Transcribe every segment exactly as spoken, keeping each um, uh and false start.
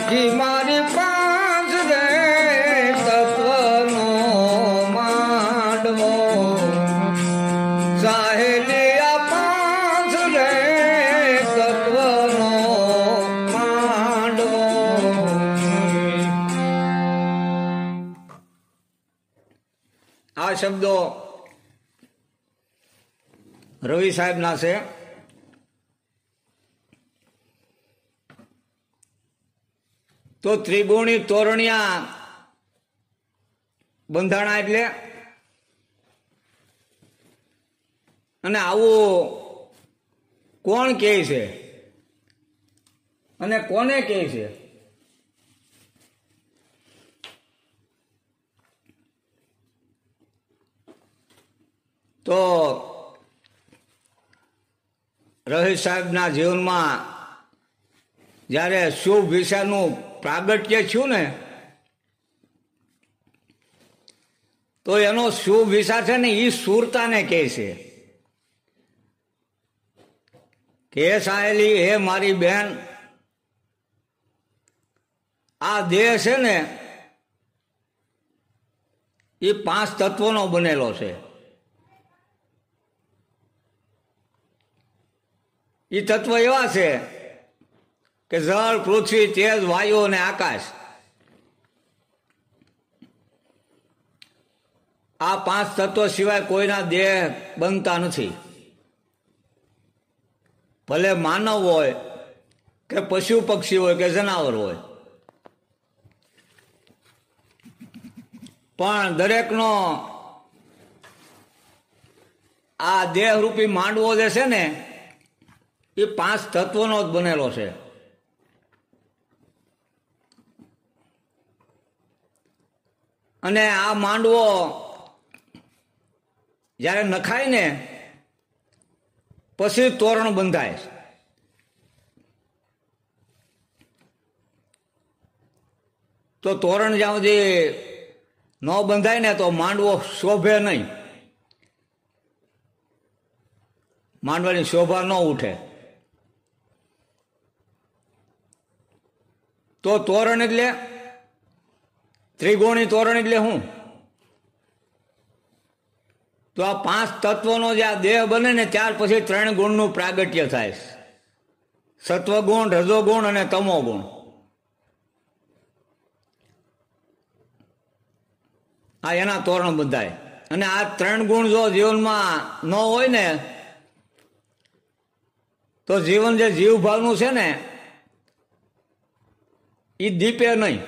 सखी मारी पांच रे सपनो मांडवो चाहे लिया पांच रे सपनो मांडवो आ शब्दों रवि साहेब ना से तो त्रिगुणी तोरणिया बंधाणा एटले अने आवो कोण कहे छे अने कोने कहे छे तो रवि साहेबना जीवनमां ज्यारे शुभ विषयनुं प्रागट्य छू ने तो एनो शुभ विचार छे ने ई सूरता ने कहे छे के साहेली हे मारी बहन आ देह छे ने ई पांच तत्वोनो बनेलो छे। ई तत्व एवा छे के जल पृथ्वी तेज वायु ने आकाश आ पांच तत्व सिवाय कोईना देह बनता नहीं, भले मानव होय के पशु पक्षी होय के जनावर होय, पण दरेकनो आ देह रूपी मांडवो जे छे ने ए पांच तत्वोनो ज बनेलो छे। अने आ मांडवो ज्यारे नखाय ने पछी तोरण बंधाय। तो तोरण ज्यां सुधी न बंधाय ने तो मांडवो शोभे नहीं, मांडवानी शोभा न उठे। तो तोरण एटले त्रिगुणी तोरण एटले हूँ तो आ पांच तत्वों जे आ देह बने ने त्यार पछी त्रण गुणनु प्रागट्य थाय, सत्वगुण रजोगुण अने तमोगुण। आ एना तोरण बंधाय अने आ त्रण गुण जो जीवनमां न होय ने तो जीवन जे जीव भावनुं छे ने ई दीपे नहीं।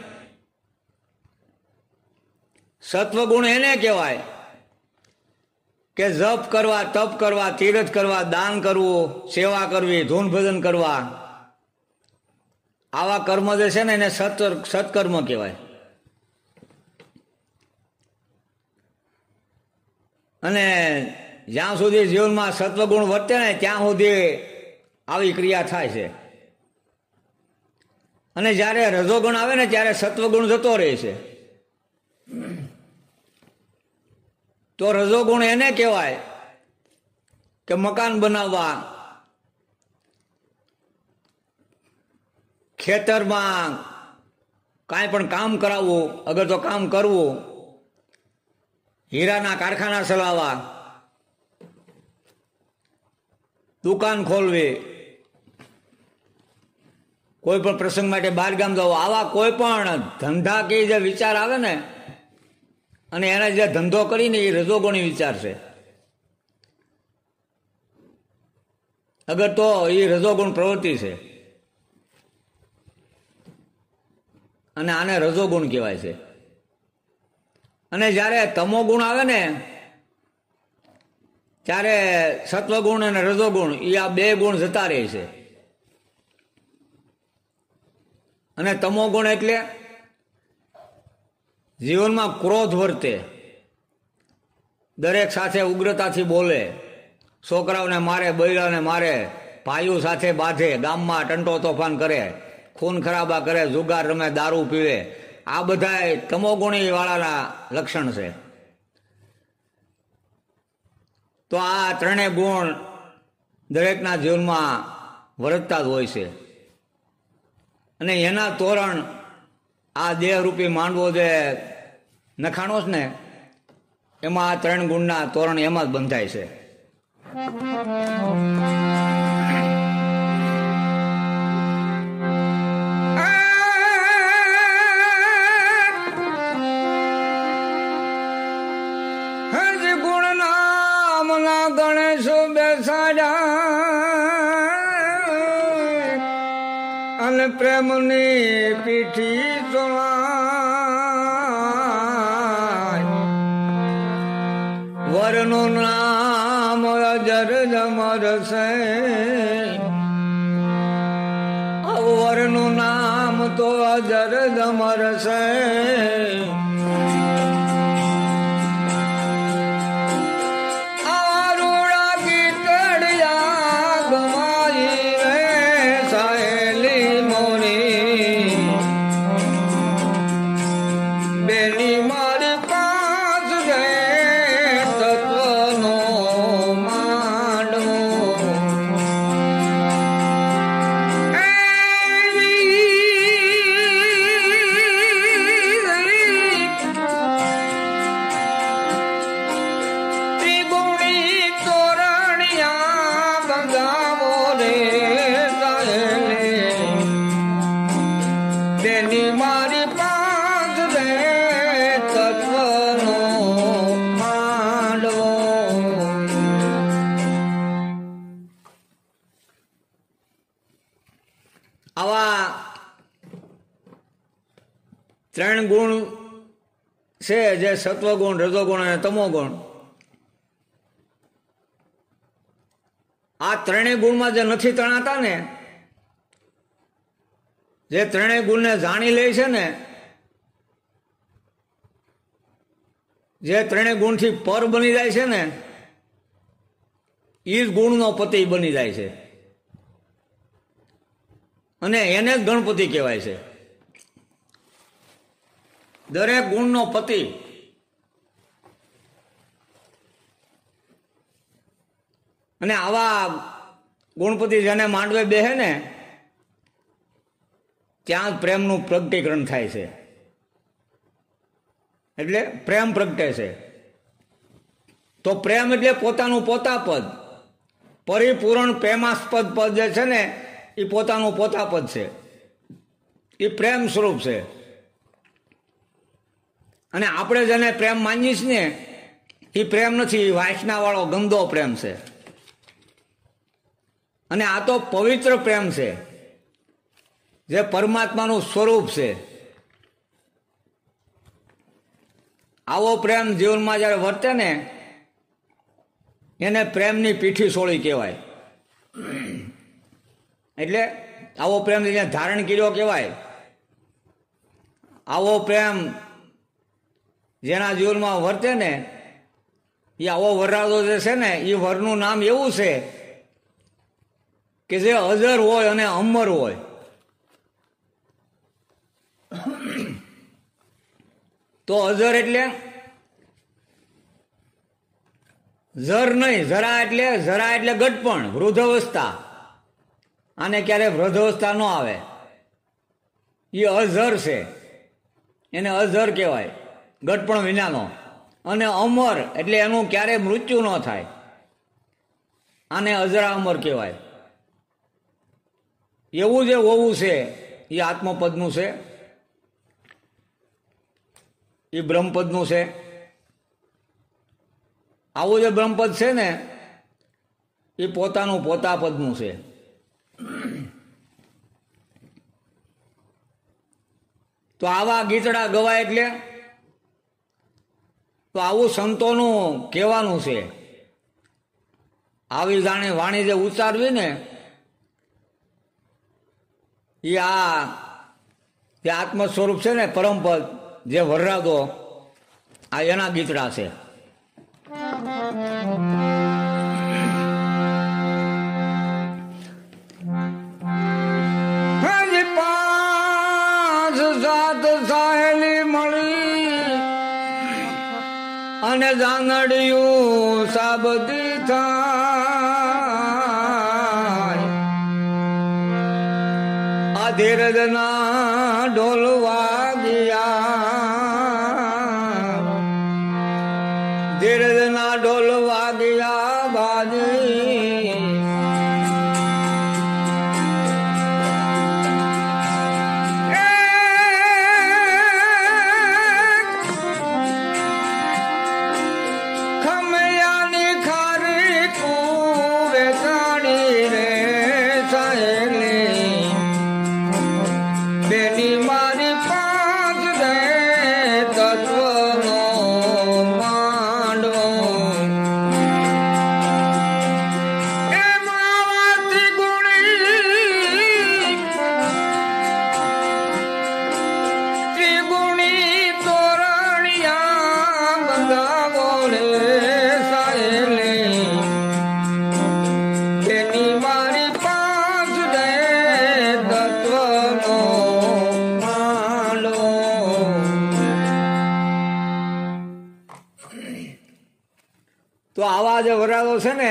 सत्वगुण एने कहवाय के जप करवा, तप करवा, तीर्थ करवा, दान करवो, सेवा करवी, धून भजन करवा, आवा कर्म जे छे ने एने सत्व सत्कर्म कहवाय। अने ज्यां सुधी जीवन में सत्वगुण वर्ते ने त्यां सुधी आवी क्रिया थाय छे, अने ज्यारे रजोगुण आवे ने त्यारे सत्वगुण जतो रहे छे। तो रजोगुण एने कहवाय के मकान बनावा, खेतर में काई पण काम करावो, अगर तो काम करवो, हीराना कारखाना चलावा, दुकान खोलवी, कोईपण प्रसंग माटे बाहर गाम जावो, आवा कोईपण धंधा के जे विचार आवे ने अने एने जे धंधो करीने ए रजोगुणी विचार छे। अगर तो ए रजोगुण प्रवृत्ति छे अने आने रजोगुण कहेवाय छे। अने ज्यारे तमोगुण आवे ने त्यारे सत्वगुण अने रजोगुण ए आ बे गुण जता रहे छे। अने तमोगुण एटले जीवन में क्रोध वर्ते, दरेक साथे उग्रता थी बोले, छोकराओने मारे, बैराने मारे, भाईओ साथे बाधे, गाम में टंटो तोफान करे, खून खराबा करे, जुगार रमे, दारू पीवे, आ बधाय तमोगुणी वाळाना लक्षण छे। तो आ त्रणेय गुण दरेकना जीवन में वर्तता ज होय छे। અને એના તોરણ આ દેહરૂપી માંડવો જે નખાણો છે ને એમાં આ ત્રણ ગુણના તોરણ એમાં જ બંધાય છે। प्रेमनी पीठी सुनाय वरनो नाम अजर जमर से वरनो नाम तो अजर जमर से त्रण गुण से जे सत्वगुण रजोगुण तमोगुण आ त्रणेय गुण में जे नथी तणाता ने जे त्रणेय गुण ने जाणी ले छे ने जे त्रणेय गुण थी पर बनी जाय छे ने ई गुण नो पति बनी जाय छे अने एने गणपति कहेवाय छे। दरेक गुण नो पति अने आवा गुणपति जेने मांडवे बेहे ने त्यां प्रेम नु प्रगटीकरण थाय छे एटले प्रेम प्रगटे छे। तो प्रेम एटले पोतानु पोता पद परिपूर्ण प्रेमास्पद पद जे छे ने ई पोतानु पोता पद छे ई प्रेम स्वरूप छे अने आपणे जेने प्रेम मानीए छीए ए प्रेम नथी वासना वाळो गंदो प्रेम छे अने आ तो पवित्र प्रेम छे जे परमात्मानुं स्वरूप छे। आवो प्रेम जीवनमां ज्यारे वर्ते ने एने प्रेमनी पीठी सोळी कहेवाय एटले आवो प्रेम जेने धारण कर्यो कहेवाय। आवो प्रेम जेना जीवन में वर्ते ने ये आवो वरराजो जे छे ने ये वरनु नाम एवुं छे के जे अजर होय अने अमर होय। तो अजर एटले जर नहीं जरा एटले जरा एटले घटपण वृद्धावस्था आने क्यारे वृद्धावस्था न आवे ये अजर छे एने अजर कहेवाय घटपण विनानो अने अमर एटले एनुं क्यारे मृत्यु न थाय आने अजरा अमर कहेवाय। एवुं जे होवुं छे ए आत्मपदनुं छे ए ब्रह्मपदनुं छे। आवो जे ब्रह्मपद छे ने ए पोतानुं पोता पदनुं छे। तो आवा गीतड़ा गवाय एटले तो आवुं संतोनुं कहेवानुं छे आवी जाणे वाणी जे उच्चारवी ने ई आ जे आत्म स्वरूप छे ने परमपद जे वररादो आ एना गीतड़ा छे। अने जांगड़ियों साबदी थाय आ धीरजना ढोलवा गया, धीरजना ढोलवा गया बाजी। तो आवाज वरावो से ने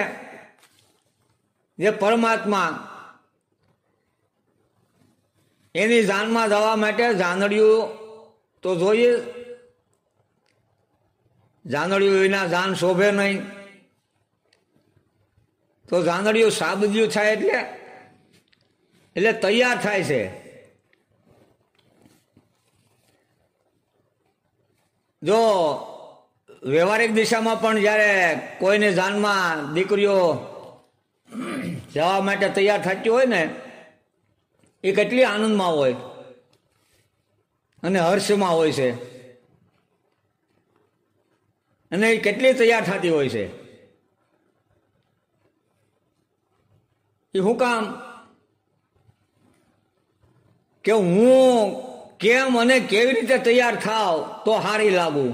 ये परमात्मा एनी जान में जवा माटे जानड़ियो तो जोईए। जानड़ियो विना जान शोभे नहीं, तो जानड़ियो साबजियो थाय एटले एटले तैयार थाय छे। जो व्यवहारिक दिशा में जय कोई ने जान में दीकरी जवा तैयार थती हो आनंद में हो हर्ष में हो के तैयार थती हो हूँ काम के हूँ केम अने केवी रीते तैयार थाव तो हारी लागू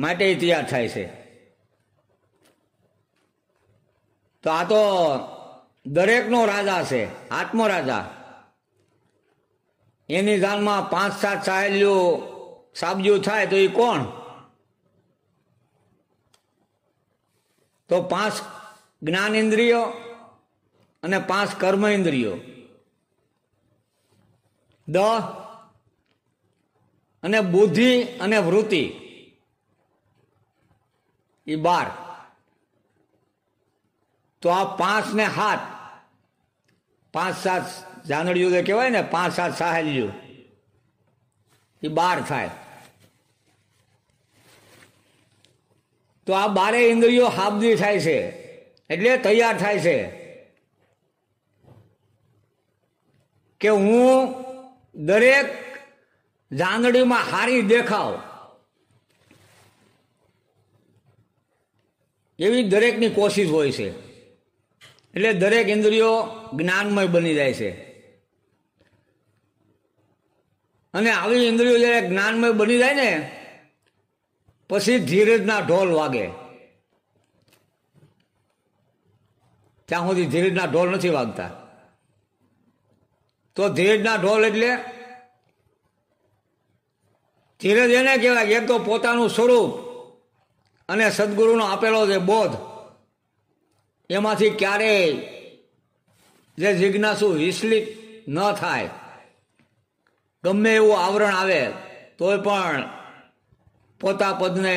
माटे तैयार थाय छे। तो आ तो दरेक नो राजा छे आत्म राजा। एनी जान में पांच सात सहेलियो साबजू थाय तो ई कोण? तो पांच ज्ञान इंद्रियो अने पांच कर्म इंद्रियो द अने बुद्धि अने वृत्ति ई बार। तो आप पांच ने हाथ पांच सात जानड़ियों के कहवाय ने पांच सात सहेलियों ई बार थाय। तो आ बारे इंद्रियों हाबदी थाय छे एटले तैयार थाय छे के हूँ दरेक जानड़ी में हारी देखाव एवी दरेकनी कोशिश होय छे। एटले दरेक इंद्रियो ज्ञानमय बनी जाय छे अने आवी इंद्रियो ज्यारे ज्ञानमय बनी जाय ने पछी धीरजना ढोल वागे। त्यां सुधी धीरजना ढोल नथी वागता। तो धीरजना ढोल एटले धीरज एने कहेवाय एक तो पोतानुं स्वरूप अने सद्गुरुनो आपेलो जे बोध एमांथी क्यारेय जे जिज्ञासु विचलित न थाय। गमे एवुं आवरण आवे तोय पण पोता पदने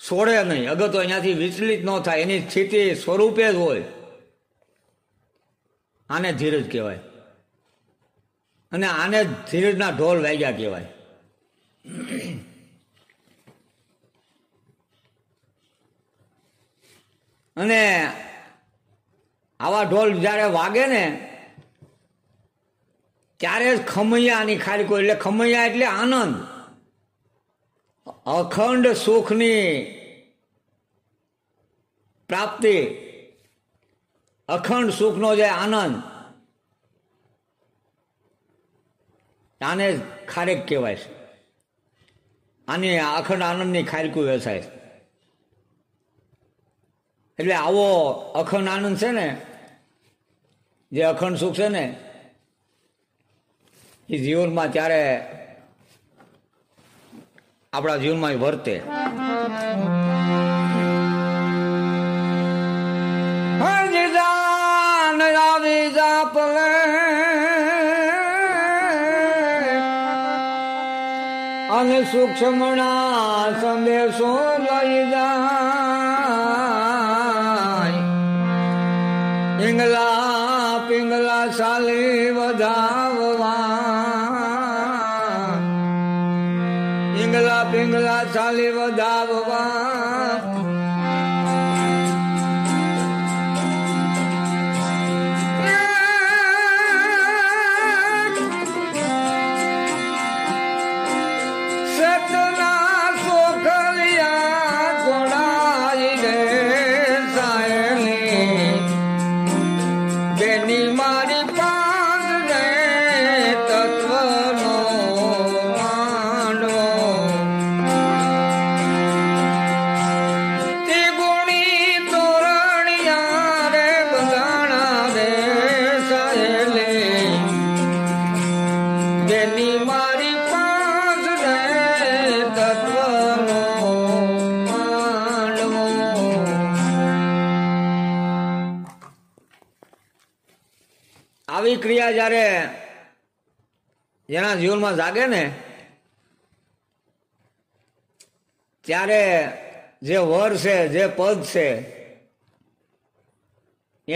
छोड़े नहीं, अगर तो अहींयाथी विचलित न थाय एनी स्थिति स्वरूपे ज होय। आने धीरज कहेवाय अने आने धीरजना ढोल वाग्या कहेवाय। अने आवा ढोल जारे वागे ने त्यारे खमैया नी खाली कोई एटले खमैया एटले आनंद अखंड सुखनी प्राप्ति अखंड सुखनो जे आनंद आने खारेक कहेवाय। आने अखंड आनंद नी खाली कोई वेचाय એટલે આવો અખંડ આનંદ છે ને જે અખંડ સુખ છે ને એ જીવનમાં ત્યારે આપણા જીવનમાં વર્તે। હર જીજા सूक्ष्मणा संदेशो लय जाय। पिंगला पिंगला साले बधाववा, पिंगला पिंगला साले बधाववा। આવી ક્રિયા જ્યારે જેના જીવનમાં જાગે ને ત્યારે જે વર છે જે પદ છે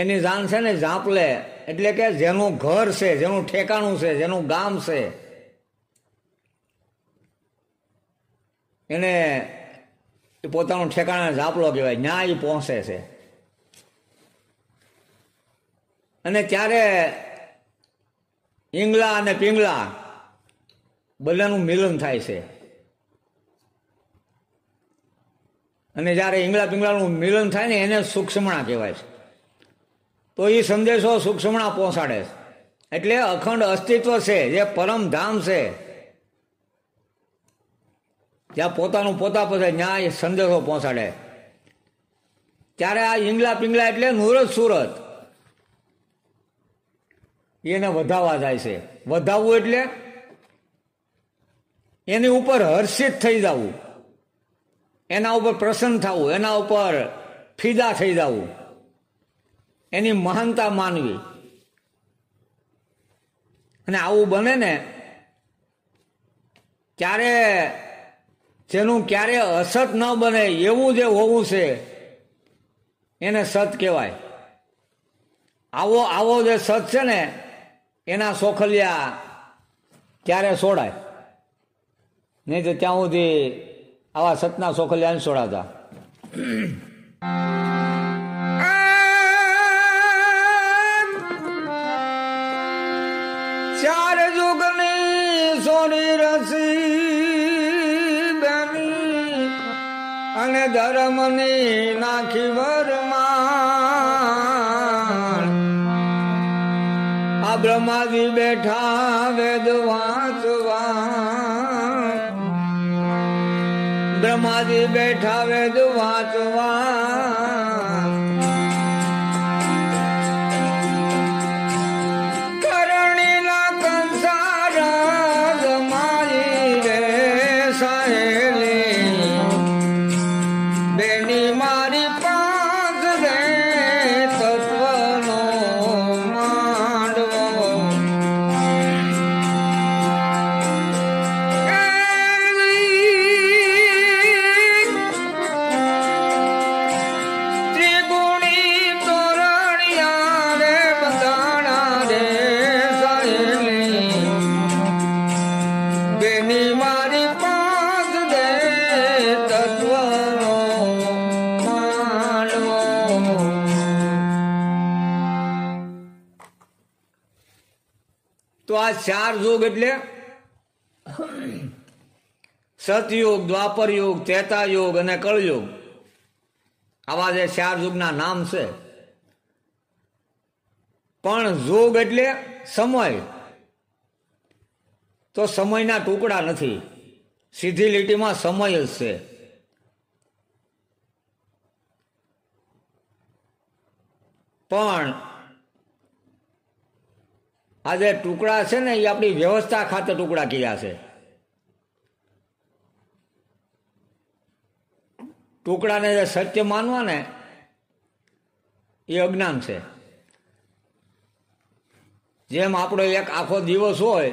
એની જાન છે ને ઝાંપલે, એટલે કે જેનું ઘર છે, જેનું ઠેકાણું છે, જેનું ગામ છે, એને પોતાનું ઠેકાણા ઝાંપલો કહેવાય, ન્યાય પહોંચે છે। અને ત્યારે ઈંગલા અને પિંગલા બંનેનું મિલન થાય છે। અને જ્યારે ઈંગલા પિંગલાનું મિલન થાય ને એને સૂક્ષ્મણા કહેવાય છે। તો એ સંદેશો સૂક્ષ્મણા પહોંચાડે છે, એટલે અખંડ અસ્તિત્વ છે, જે પરમધામ છે, જ્યાં પોતાનું પોતા પોતે ન્યાય સંદેશો પહોંચાડે। ત્યારે આ ઈંગલા પિંગલા એટલે નૂરત સુરત એને વધાવવા જાય છે। વધાવવું એટલે એની ઉપર હર્ષિત થઈ જવું, એના ઉપર પ્રસન્ન થવું, એના ઉપર ફિદા થઈ જવું, એની મહાનતા માનવી। અને આવું બને ને ત્યારે જેનું ક્યારે અસત ન બને એવું જે હોવું છે એને સત કહેવાય। આવો આવો જે સત છે ને એના સોખલિયા ક્યારે છોડાય નહીં, તો ત્યાં સુધી આવા સતના સોખલિયાને છોડાતા। ચાર જુગની સોની રસી બેની અને ધર્મની નાખી વરમાં, બ્રહ્માજી બેઠા વેદ વાંચવા, બ્રહ્માજી બેઠા વેદ વાંચવા। કરણીના કંસારા જમાઈ રે સહેલી બેની મારી પાંચ રે તત્વનો चार युग એટલે સતયુગ, દ્વાપર યુગ, ત્રેતા યુગ અને કળયુગ, આવા જે ચાર યુગના નામ છે। પણ યુગ એટલે સમય, તો સમયના ટુકડા નથી, સીધી લીટીમાં સમય જ છે। પણ આ જે ટુકડા છે ને એ આપણી વ્યવસ્થા ખાતે ટુકડા કર્યા છે। ટુકડાને જે સત્ય માનવા ને એ અજ્ઞાન છે। જેમ આપણો એક આખો દિવસ હોય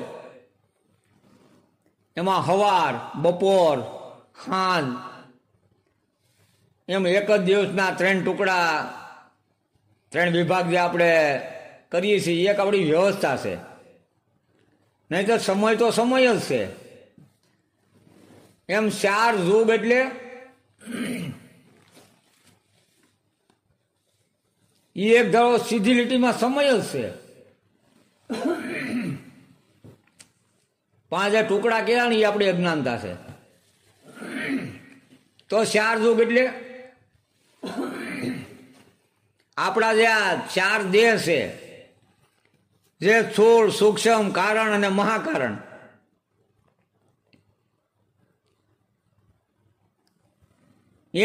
એમાં હવાર બપોર સાંજ એમ એક જ દિવસના ત્રણ ટુકડા ત્રણ વિભાગ જે આપણે કરીએ છીએ એક આપણી વ્યવસ્થા છે. નહીં તો સમય તો સમય જ છે. એમ ચાર જૂબ એટલે એ એક ધારો સીધી લીટીમાં સમય જ છે. पांच टुकड़ा क्या अपनी अज्ञानता से तो चार जुग एटले आपड़ा जे आ चार देह से जे स्थूल सूक्ष्म कारण अने महाकारण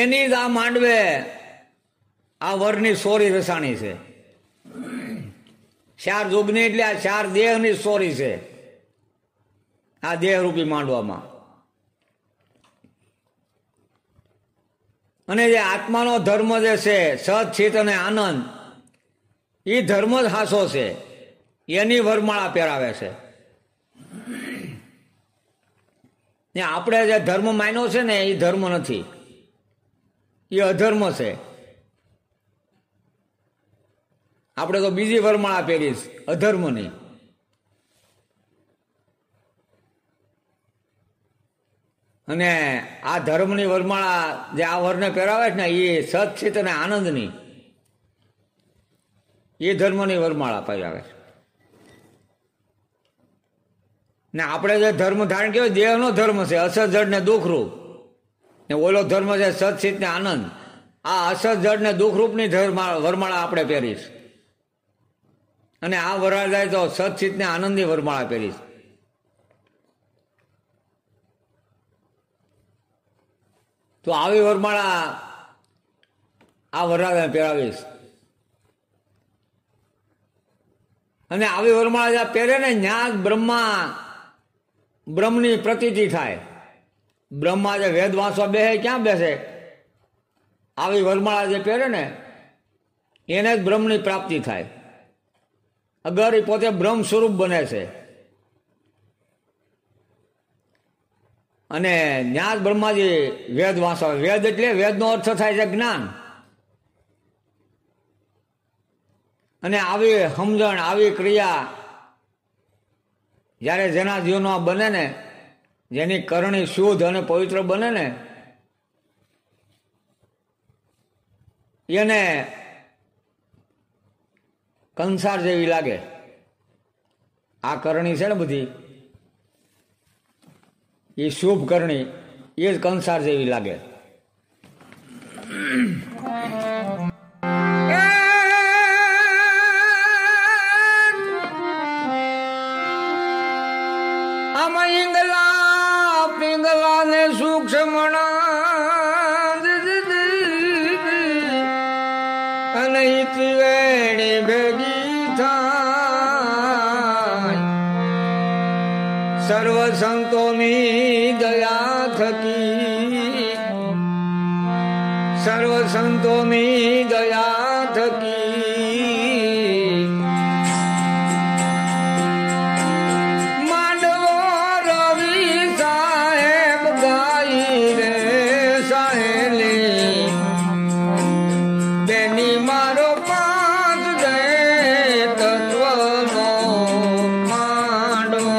एनी ज आ मांडवे आ वरनी सोरी रसाणी से चार जुगनी एटले आ चार देहनी सोरी से आ देहरूपी मांडवामां अने जे आत्मानो धर्म जे छे सत चित अने आनंद ई धर्म ज हासो छे एनी वरमाळा पेरावे छे ने आपणे जे धर्म मान्यो छे ने ई धर्म नथी ई अधर्म छे. आपणे तो बीजी वरमाळा पेरी छे अधर्मनी. अने आ धर्मनी वरमाळा जे आ वरने पेरावे ने ए सतचित अने आनंदनी ए धर्मनी वरमाळा पेरावे ने आपणे जे धर्म धारण कर्यो देहनो धर्म छे असत जड ने दुखरूप ने ओलो धर्म छे सतचित ने आनंद. आ असत जड ने दुखरूपनी धर्म वरमाळा आपणे पेरीश अने आ वराळ जाय तो सतचित ने आनंदनी वरमाळा पेरीश. तो आवी वरमाळा आ वराळाने पेरावीश अने आवी वरमाळा ज्या पेरे ने ज्ञान ब्रह्मा ब्रह्मनी प्रतीति थाय. ब्रह्मा जे वेद वांचवा बेसे क्यां बेसे आवी वरमाळा जे पेरे ने एने ज ब्रह्मनी प्राप्ति थाय. अगर ए पोते ब्रह्म स्वरूप बने छे अने न्यास ब्रह्माजी वेद वांचो वेद एटले वेद नो अर्थ थाय छे ज्ञान. अने आवी समजण आवी क्रिया ज्यारे जेना जीवनो बने ने जेनी करणी शुद्ध अने पवित्र बने ने एने कंसार जेवी लागे. आ करणी छे ने बधी ये शुभ करनी ये कंसार जेवी लागे. आम इंगला पिंगला ने सूक्ष्म त्रिवेणी भेगी था सर्व संतोनी दया थकी सर्व संतोनी दया थकी मांडवो रवि साहेब गाई रे साहेली बेनी मारो पांच दे तत्वनो मांडवो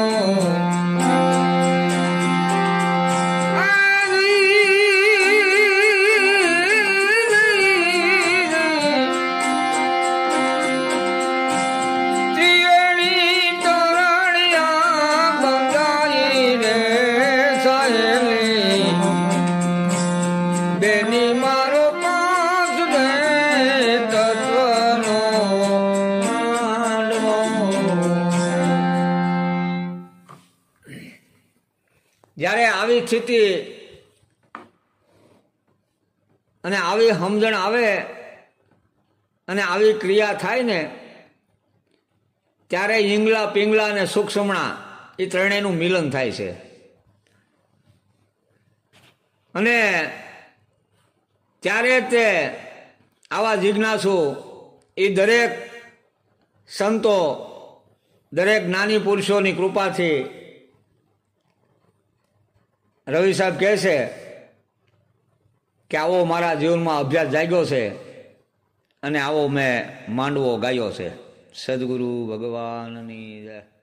स्थिति अने आवी समझण आवे अने आवी क्रिया थाय ने त्यारे इंगला पिंगला ने सूक्ष्मणा ए त्रणेयनुं मिलन थाय छे. अने त्यारे ते आवा जिज्ञासु ए दरेक संतो दरेक ज्ञानी पुरुषोनी कृपाथी रवि साहब कहे छे कि आवो मारा जीवन में अभ्यास जाग्यो छे अने आवो मैं मांडवो गायो छे। सद्गुरु भगवान नी जय।